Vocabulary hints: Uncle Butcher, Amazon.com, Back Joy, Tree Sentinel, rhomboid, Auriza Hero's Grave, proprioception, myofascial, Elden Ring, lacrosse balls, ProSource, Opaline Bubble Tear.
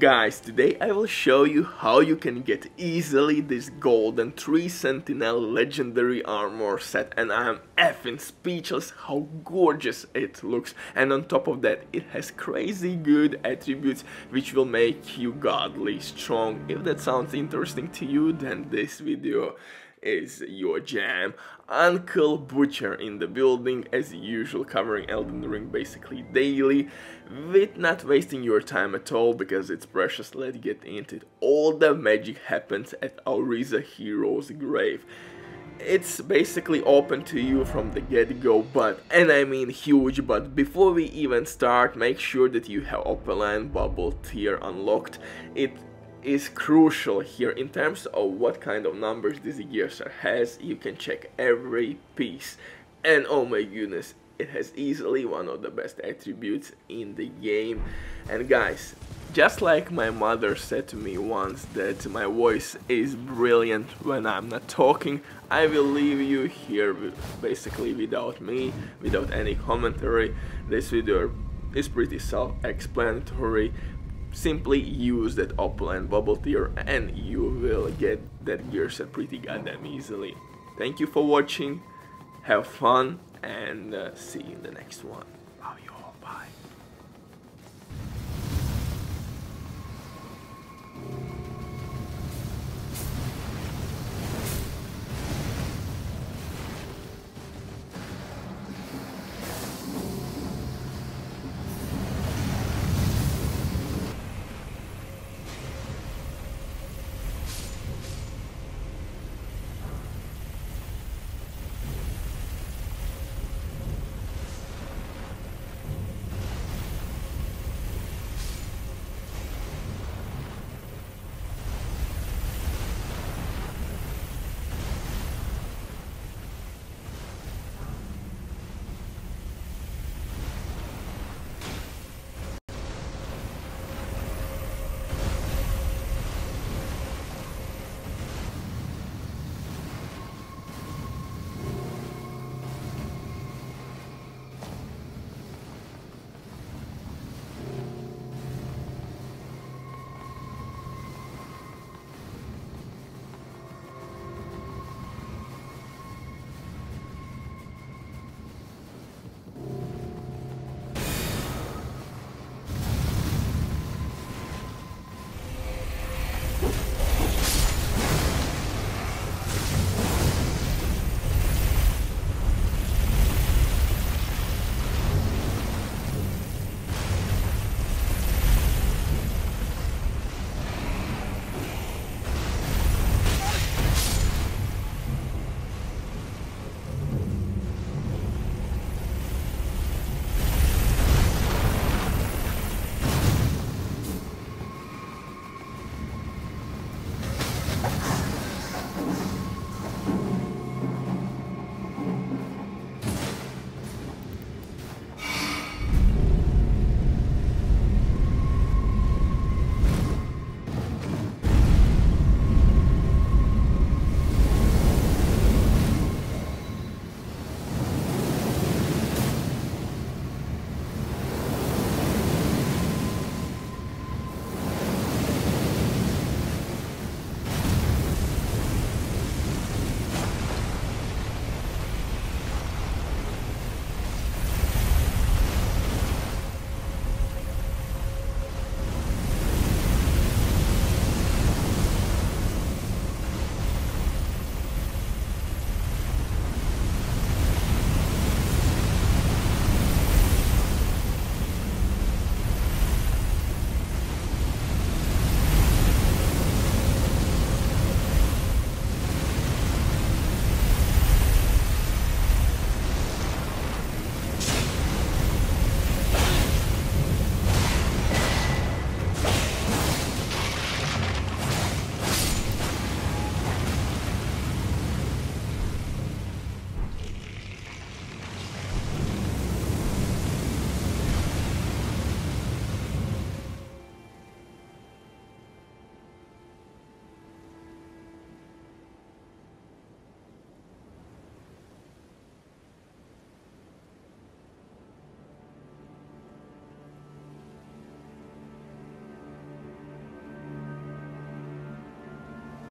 Guys, today I will show you how you can get easily this golden Tree Sentinel legendary armor set, and I am effing speechless how gorgeous it looks, and on top of that it has crazy good attributes which will make you godly strong. If that sounds interesting to you, then this video is your jam. Uncle Butcher in the building as usual, covering Elden Ring basically daily with not wasting your time at all because it's precious. Let's get into it. All the magic happens at Auriza Hero's Grave. It's basically open to you from the get-go, but, and I mean huge but, before we even start, make sure that you have Opaline Bubble Tear unlocked. It is crucial here in terms of what kind of numbers this gear set has. You can check every piece, and oh my goodness, it has easily one of the best attributes in the game. And guys, just like my mother said to me once that my voice is brilliant when I'm not talking, I will leave you here basically without me, without any commentary. This video is pretty self-explanatory. Simply use that Opaline Bubble Tear and you will get that gear set pretty goddamn easily. Thank you for watching, have fun, and see you in the next one. Love you all, bye.